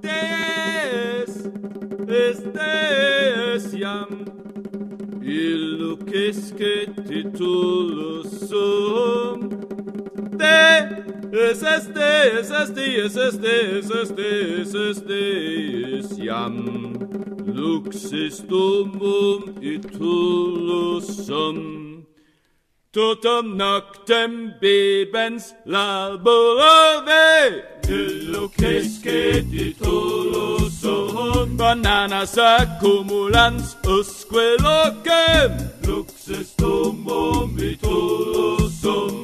This is this yam. Illu kesketi tulusum. This yam. Luxistumum itulusum. Totem noctem bibens laborave. Illo cresce di tolusum. Bananas accumulans usque locem. Luxestumum itulusum.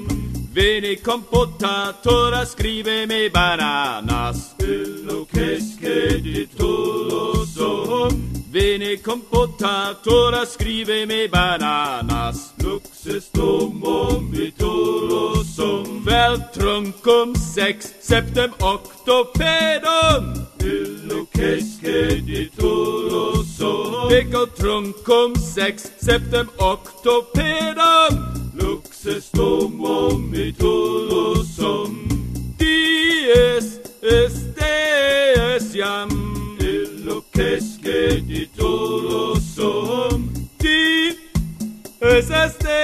Veni computatora scriveme bananas. Illo cresce di tolusum. Vene computatora scriveme bananas. Luxestumum itulusum. Vel truncum sex septem octopedum. Illucesce ditulusum. Pico truncum sex septem octopedum. Luxestumum itulusum. Dies est deus iam. Illucesque ditulusum. Ti es este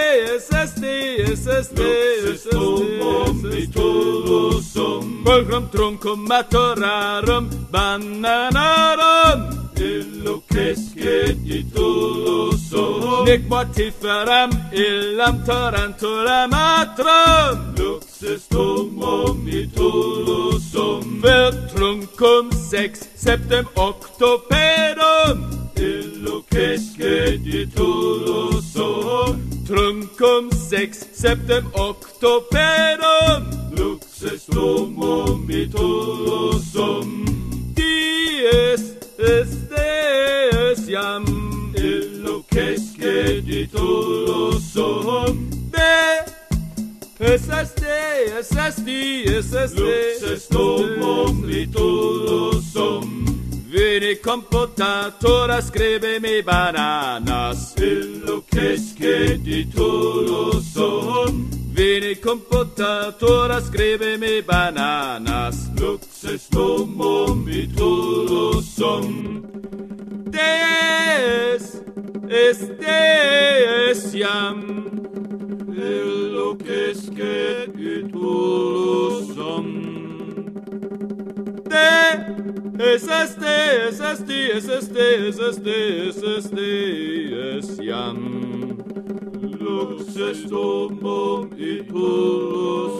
ditulusum. Qualcum truncum maturarum bananarum. Illucesque ditulusum. Nec mortiferam illam tarantulam atrum. Luxestumum ditulusum. Truncum sex septem octopedum. Illucesque ditulusum. Truncum sex septem octopedum. Luxestumum itulusum. Dies est deus iam. Illucesque ditulusum. Es este. Luxestumum itulusum. Veni computatora scriveme bananas. Illucesque ditulusum. Veni computatora scriveme bananas. Luxestumum itulusum. Deus est deus iam. Illucesque ditulusum. Deus est iam. Luxestumum itulusum.